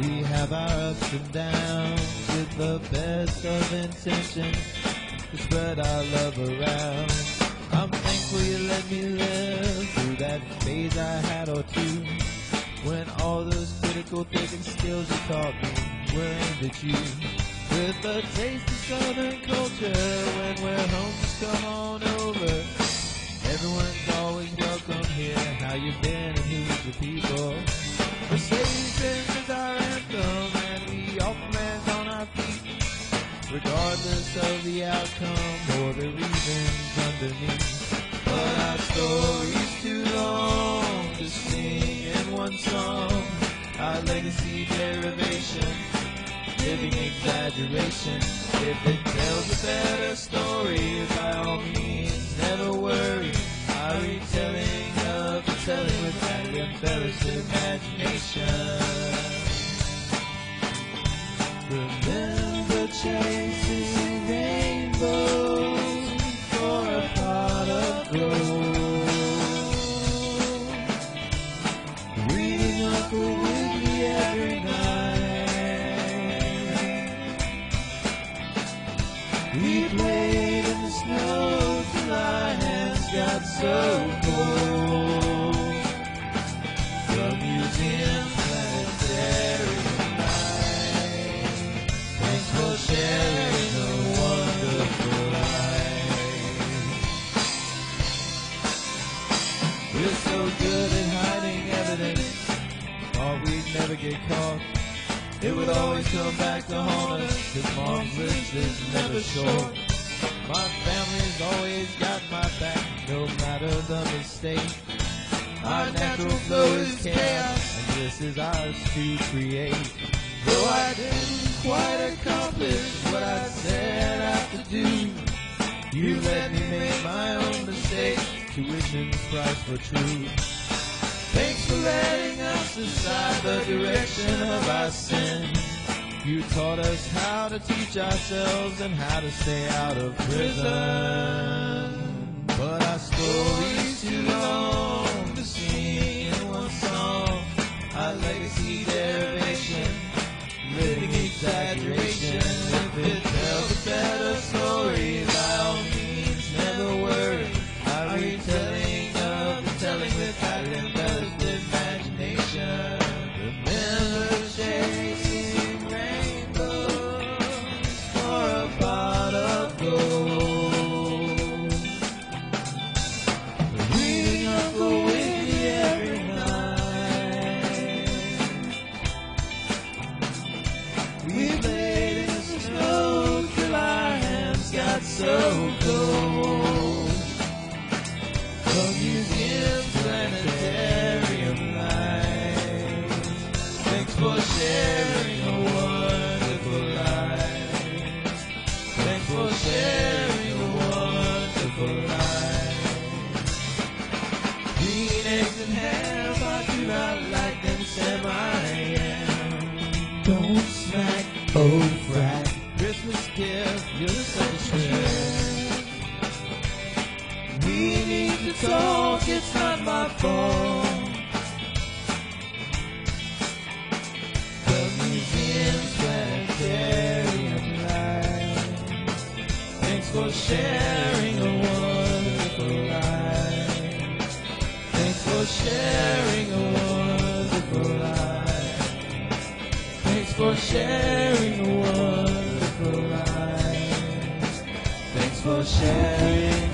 We have our ups and downs with the best of intentions to spread our love around. I'm thankful you let me live through that phase I had or two, when all those critical thinking skills you taught me were aimed at you. With a taste of Southern culture, when we're home, just come on over. Everyone's always welcome here. How you been and who's your people? Mercedes-Benz is our anthem, and we all command on our feet, regardless of the outcome or the reasons underneath. But our story's too long to sing in one song. Our legacy derivation, living exaggeration. If it tells a better story, by all means, never worry. Our retelling of the telling with that rebellious imagination. Remember chasing rainbows for a pot of gold. Reading Uncle Wiggily every night. We played in the snow till our hands got so cold. Sharing a wonderful life. We're so good at hiding evidence, or we'd never get caught. It would always come back to haunt us, 'cause Mom's list is never short. My family's always got my back, no matter the mistake. Our natural flow is chaos, and this is ours to create. Though I didn't quite accomplish what I set out to do, you let me make my own mistakes. Tuition's price for truth. Thanks for letting us decide the direction of our sin. You taught us how to teach ourselves and how to stay out of prison. But our story's too long to sing in one song. Our legacy derivation, living exaggeration. If it tells a better story, by all means, never worry. Our retelling of the telling with that embellished imagination. Remember chasing rainbows for a pot of gold. Reading Uncle Wiggily every so cold. The museum planetarium life. Thanks for sharing a wonderful life. Thanks for sharing a wonderful life. Green eggs and ham, I do not like them, Sam, I am. Don't smack, old frat. Christmas gift, you're such a trip. We need to talk, it's not my fault. The museum's planetarium life. Thanks for sharing a wonderful life. Thanks for sharing a wonderful life. Thanks for sharing a wonderful life. Thanks for sharing.